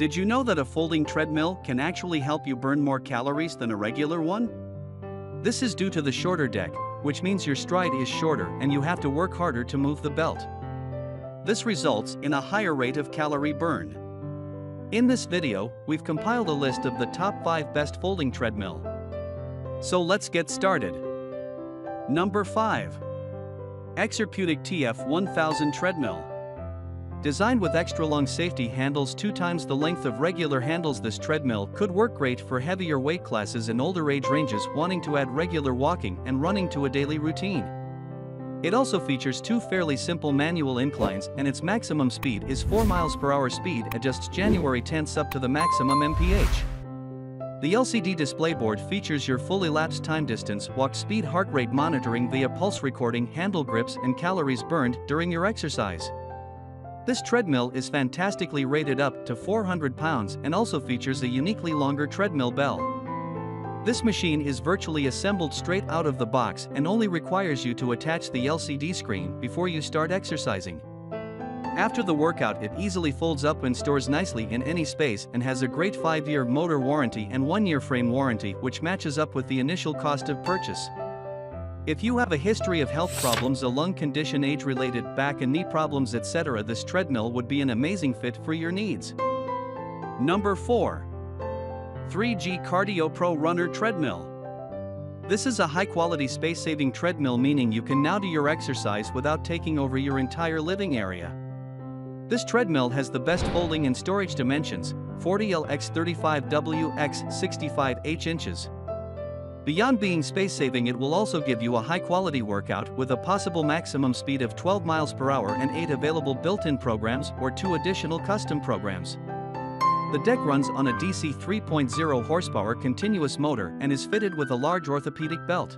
Did you know that a folding treadmill can actually help you burn more calories than a regular one? This is due to the shorter deck, which means your stride is shorter and you have to work harder to move the belt. This results in a higher rate of calorie burn. In this video, we've compiled a list of the top 5 best folding treadmill. So let's get started. Number 5. Exerpeutic TF1000 treadmill. Designed with extra-long safety handles 2 times the length of regular handles, this treadmill could work great for heavier weight classes and older age ranges wanting to add regular walking and running to a daily routine. It also features 2 fairly simple manual inclines, and its maximum speed is 4 mph. Speed adjusts January 10th up to the maximum mph. The LCD display board features your full elapsed time, distance walked, speed, heart rate monitoring via pulse recording, handle grips, and calories burned during your exercise. This treadmill is fantastically rated up to 400 pounds and also features a uniquely longer treadmill bell. This machine is virtually assembled straight out of the box and only requires you to attach the LCD screen before you start exercising. After the workout, it easily folds up and stores nicely in any space and has a great 5-year motor warranty and 1-year frame warranty, which matches up with the initial cost of purchase. If you have a history of health problems, a lung condition, age-related back and knee problems, etc., this treadmill would be an amazing fit for your needs. Number 4. 3G Cardio Pro Runner treadmill. This is a high-quality space-saving treadmill, meaning you can now do your exercise without taking over your entire living area. This treadmill has the best folding and storage dimensions, 40 L x 35 W x 65 H inches. Beyond being space-saving, it will also give you a high-quality workout with a possible maximum speed of 12 mph and 8 available built-in programs or 2 additional custom programs. The deck runs on a DC 3.0 horsepower continuous motor and is fitted with a large orthopedic belt.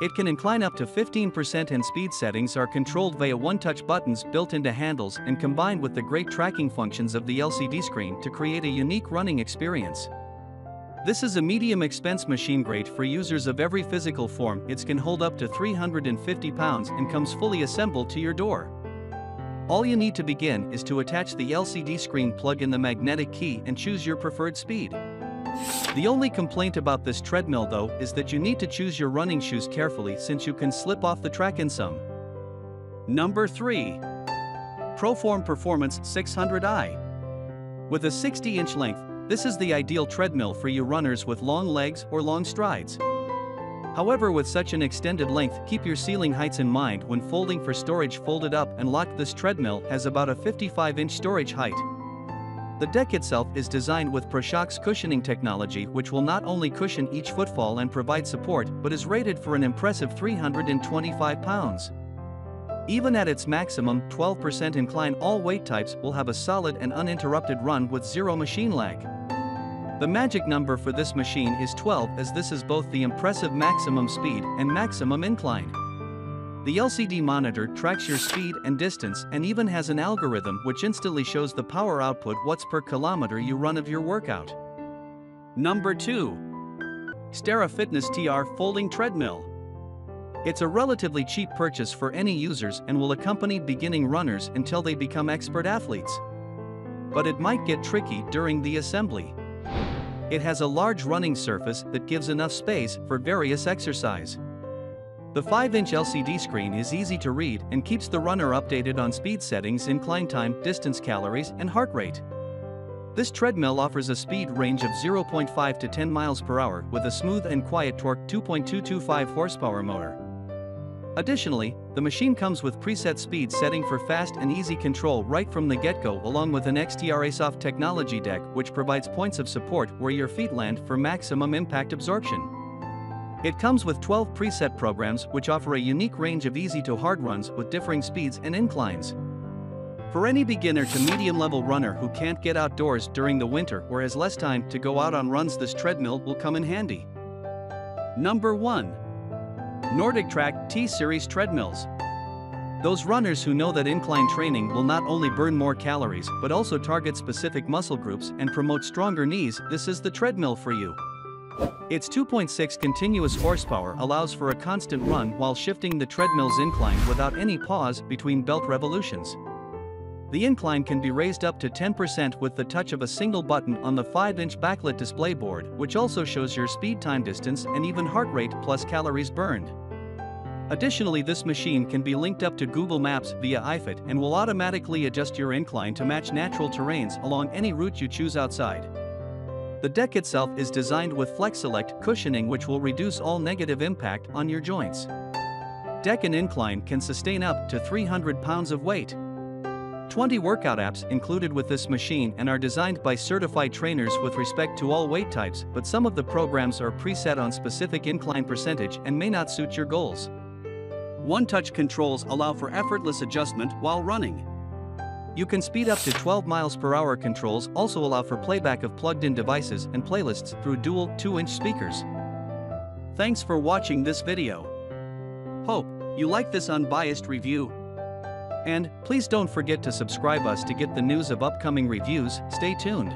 It can incline up to 15% and speed settings are controlled via one-touch buttons built into handles and combined with the great tracking functions of the LCD screen to create a unique running experience. This is a medium-expense machine great for users of every physical form. It can hold up to 350 pounds and comes fully assembled to your door. All you need to begin is to attach the LCD screen, plug in the magnetic key, and choose your preferred speed. The only complaint about this treadmill, though, is that you need to choose your running shoes carefully since you can slip off the track in some. Number 3. ProForm Performance 600i. With a 60-inch length, this is the ideal treadmill for you runners with long legs or long strides. However, with such an extended length, keep your ceiling heights in mind when folding for storage. Folded up and locked, this treadmill has about a 55-inch storage height. The deck itself is designed with ProShox cushioning technology, which will not only cushion each footfall and provide support, but is rated for an impressive 325 pounds. Even at its maximum 12% incline, all weight types will have a solid and uninterrupted run with 0 machine lag. The magic number for this machine is 12, as this is both the impressive maximum speed and maximum incline. The LCD monitor tracks your speed and distance and even has an algorithm which instantly shows the power output, watts per kilometer you run, of your workout. Number 2. XTERRA Fitness TR folding treadmill. It's a relatively cheap purchase for any users and will accompany beginning runners until they become expert athletes. But it might get tricky during the assembly. It has a large running surface that gives enough space for various exercise. The 5-inch LCD screen is easy to read and keeps the runner updated on speed settings, incline time, distance, calories, and heart rate. This treadmill offers a speed range of 0.5 to 10 mph with a smooth and quiet torque 2.225 horsepower motor. Additionally, the machine comes with preset speed setting for fast and easy control right from the get-go, along with an XTRASoft technology deck which provides points of support where your feet land for maximum impact absorption. It comes with 12 preset programs which offer a unique range of easy to hard runs with differing speeds and inclines. For any beginner to medium-level runner who can't get outdoors during the winter or has less time to go out on runs, this treadmill will come in handy. Number 1. NordicTrack T-Series treadmills. Those runners who know that incline training will not only burn more calories but also target specific muscle groups and promote stronger knees, this is the treadmill for you. Its 2.6 continuous horsepower allows for a constant run while shifting the treadmill's incline without any pause between belt revolutions. The incline can be raised up to 10% with the touch of a single button on the 5-inch backlit display board, which also shows your speed, time distance, and even heart rate plus calories burned. Additionally, this machine can be linked up to Google Maps via iFit and will automatically adjust your incline to match natural terrains along any route you choose outside. The deck itself is designed with FlexSelect cushioning, which will reduce all negative impact on your joints. Deck and incline can sustain up to 300 pounds of weight. 20 workout apps included with this machine and are designed by certified trainers with respect to all weight types, but some of the programs are preset on specific incline percentage and may not suit your goals. One-touch controls allow for effortless adjustment while running. You can speed up to 12 miles per hour. Controls also allow for playback of plugged-in devices and playlists through dual 2-inch speakers. Thanks for watching this video. Hope you like this unbiased review. And please don't forget to subscribe us to get the news of upcoming reviews. Stay tuned.